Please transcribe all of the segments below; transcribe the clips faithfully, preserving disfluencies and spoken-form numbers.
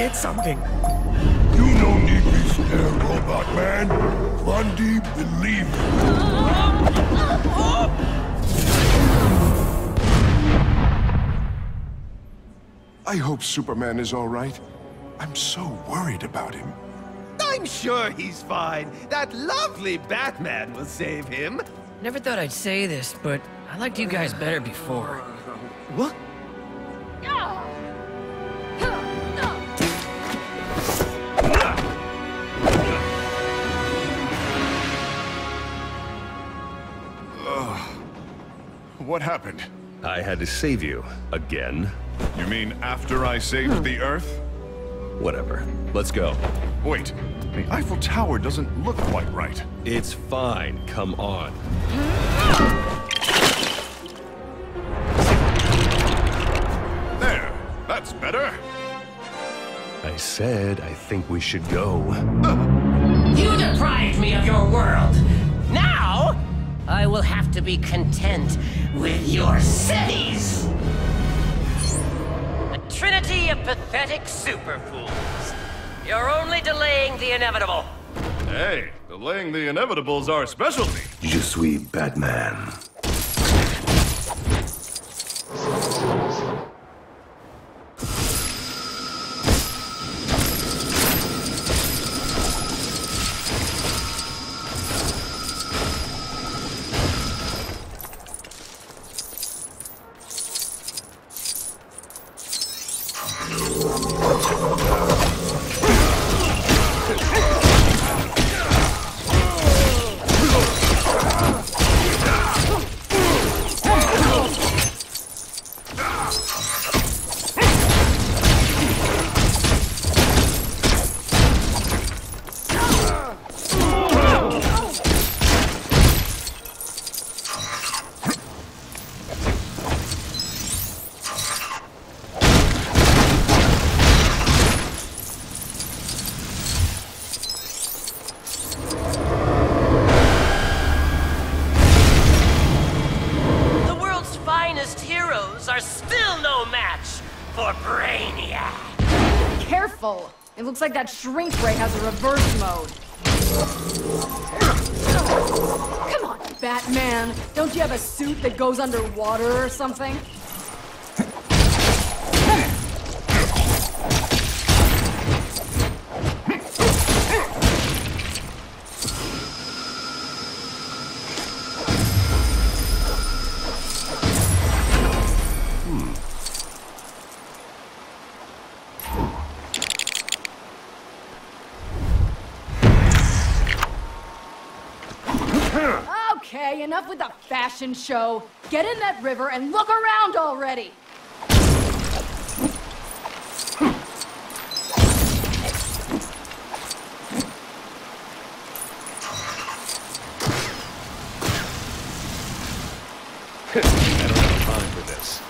hit something. You no need be scared, Robot Man. Bundy, believe me. I hope Superman is all right. I'm so worried about him. I'm sure he's fine. That lovely Batman will save him. Never thought I'd say this, but I liked you guys better before. What? What happened? I had to save you. Again. You mean after I saved the Earth? Whatever. Let's go. Wait. The Eiffel Tower doesn't look quite right. It's fine. Come on. There. That's better. I said I think we should go. You deprived me of your world. Now, I will have to be content with your cities! A trinity of pathetic superfools. You're only delaying the inevitable. Hey, delaying the inevitable is our specialty. Je suis Batman. Brainiac! Careful! It looks like that shrink ray has a reverse mode. Come on, Batman! Don't you have a suit that goes underwater or something? Okay, enough with the fashion show. Get in that river and look around already! I don't have time for this.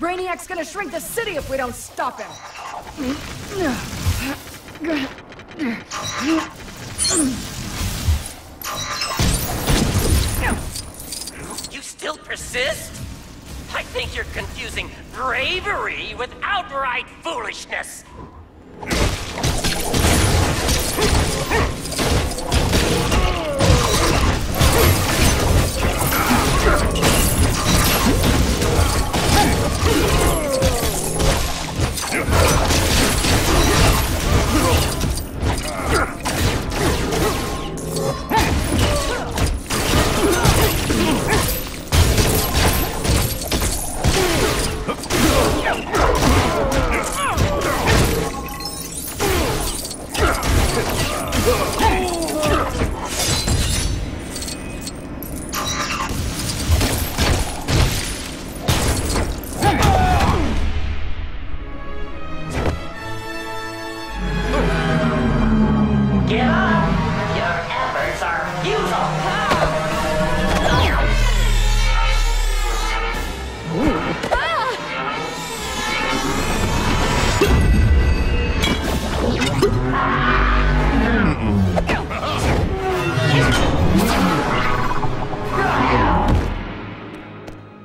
Brainiac's gonna shrink the city if we don't stop him! You still persist? I think you're confusing bravery with outright foolishness!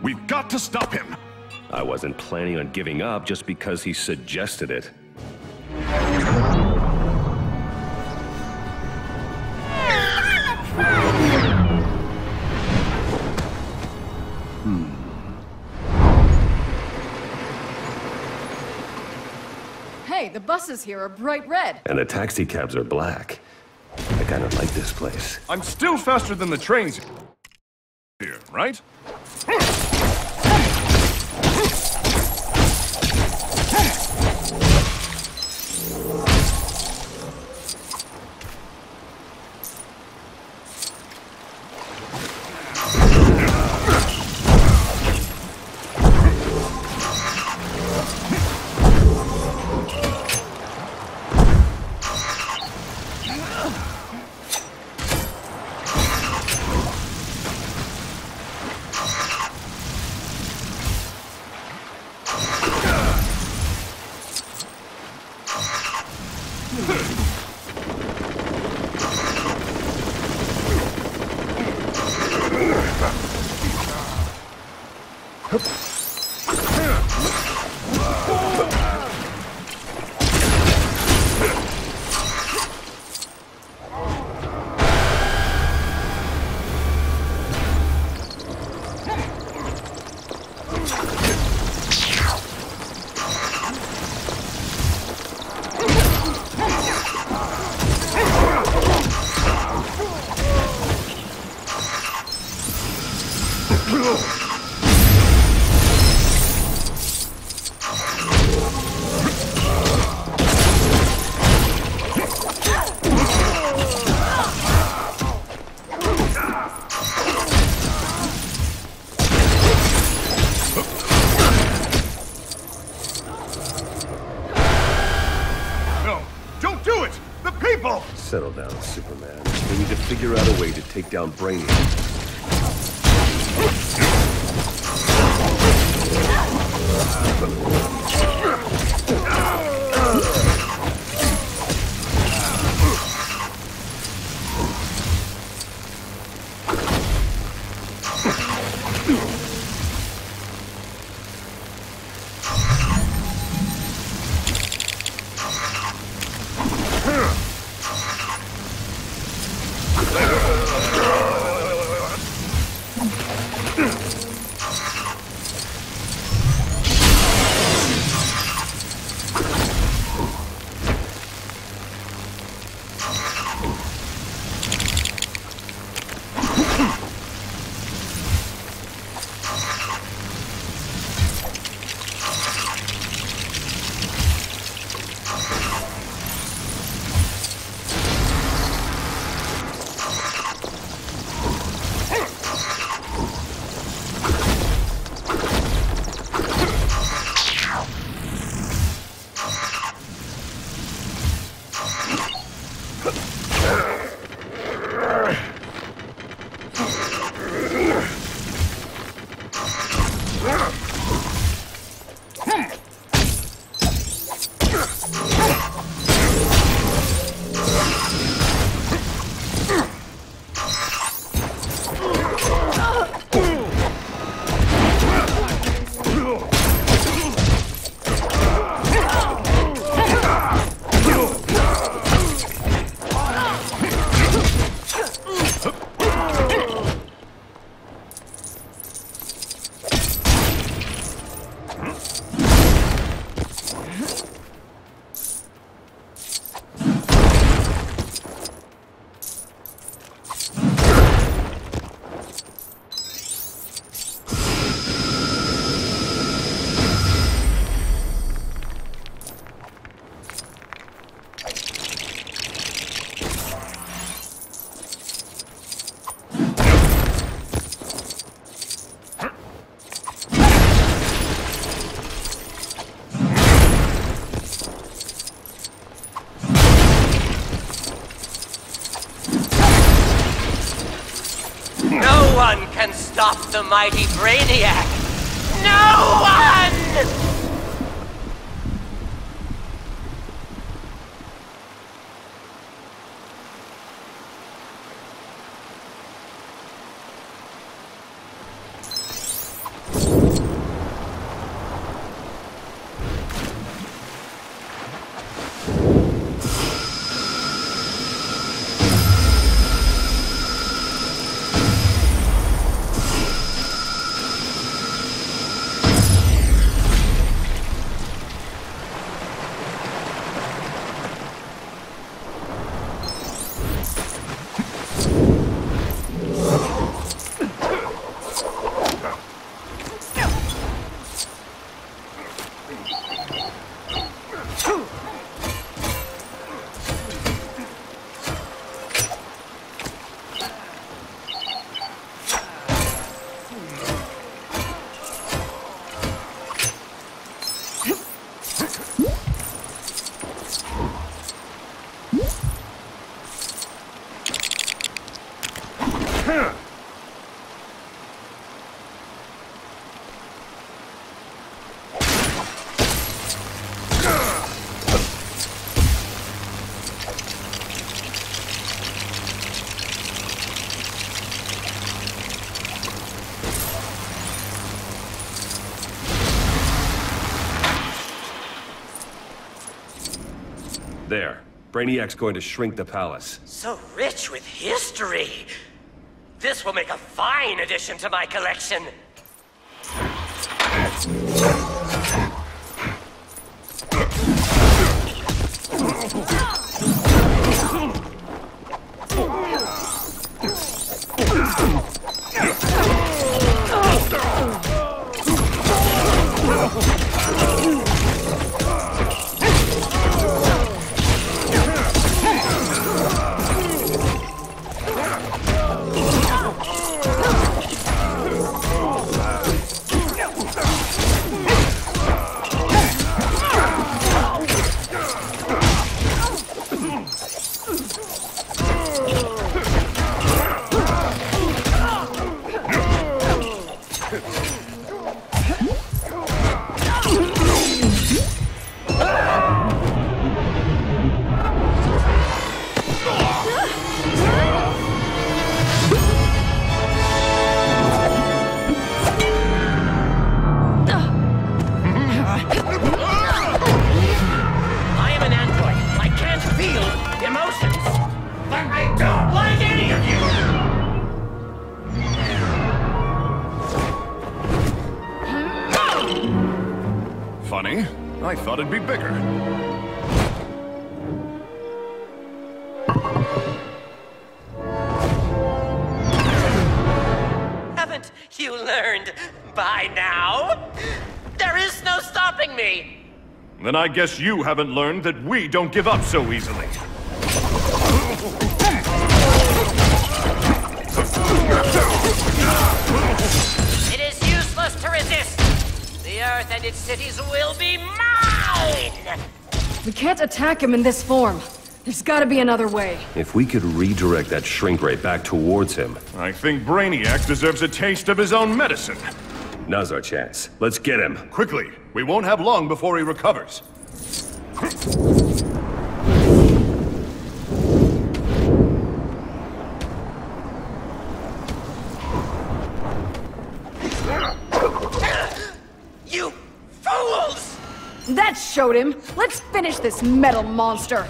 We've got to stop him! I wasn't planning on giving up just because he suggested it. Hey, the buses here are bright red. And the taxi cabs are black. I kind of like this place. I'm still faster than the trains here, right? Settle down, Superman. We need to figure out a way to take down Brainiac. No one can stop the mighty Brainiac! No one! There. Brainiac's going to shrink the palace. So rich with history! This will make a fine addition to my collection! I thought it'd be bigger. Haven't you learned by now? There is no stopping me! Then I guess you haven't learned that we don't give up so easily. It is useless to resist! The Earth and its cities will be mine! We can't attack him in this form. There's gotta be another way. If we could redirect that shrink ray back towards him... I think Brainiac deserves a taste of his own medicine. Now's our chance. Let's get him. Quickly! We won't have long before he recovers. That showed him! Let's finish this metal monster!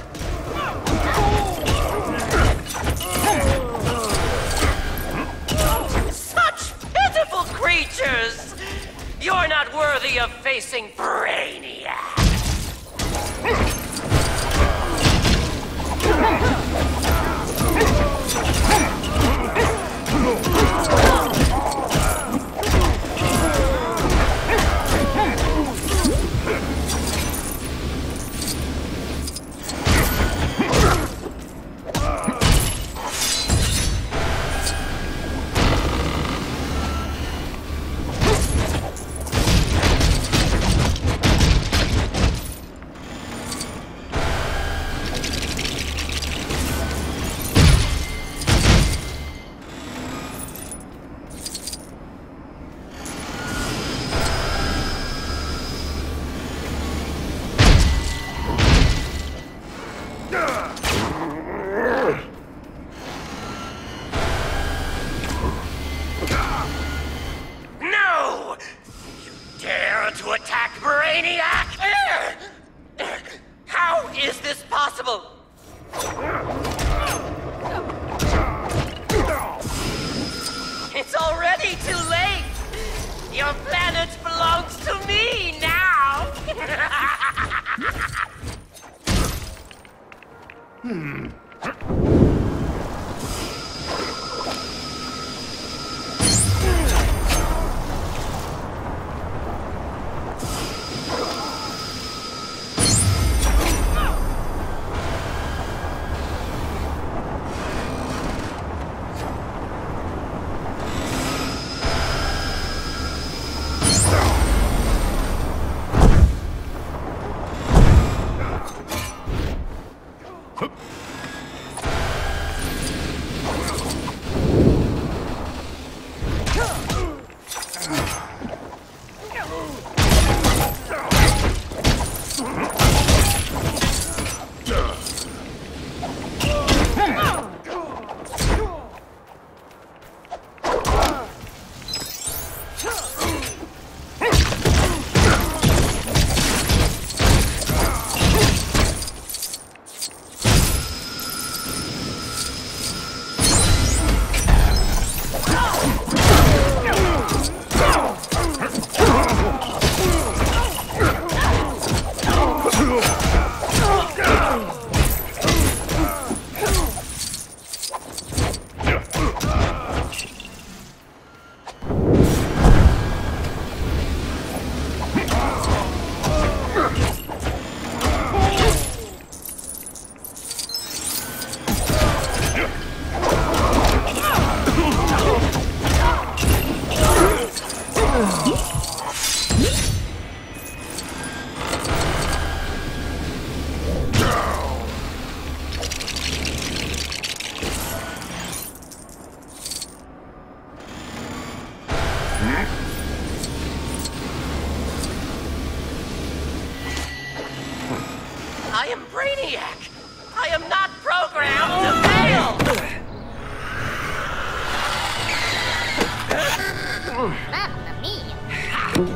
Such pitiful creatures! You're not worthy of facing Brainiac! Hmm. I am Brainiac! I am not programmed to fail! Mamma mia!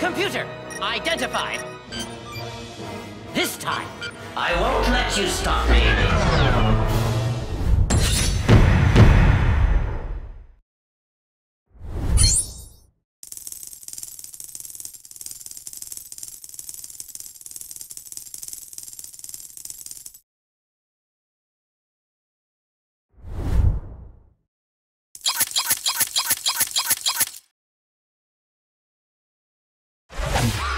Computer, identified. This time, I won't let you stop me. Thank you.